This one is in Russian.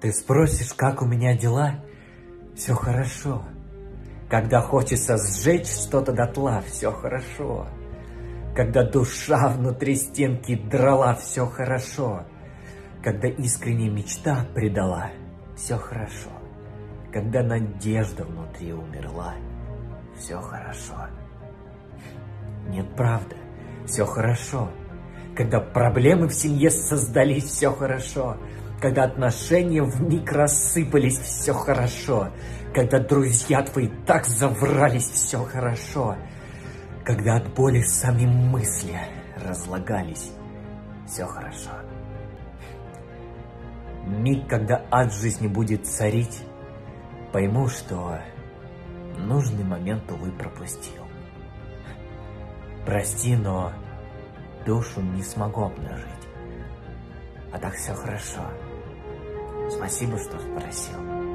Ты спросишь, как у меня дела? Все хорошо. Когда хочется сжечь что-то дотла, все хорошо. Когда душа внутри стенки драла, все хорошо. Когда искренняя мечта предала, все хорошо. Когда надежда внутри умерла, все хорошо. Нет, правда, все хорошо. Когда проблемы в семье создались, все хорошо. Когда отношения вмиг рассыпались, все хорошо. Когда друзья твои так заврались, все хорошо. Когда от боли сами мысли разлагались, все хорошо. Миг, когда ад жизни будет царить, пойму, что нужный момент, увы, пропустил. Прости, но душу не смогу обнажить. А так все хорошо. Спасибо, что спросил.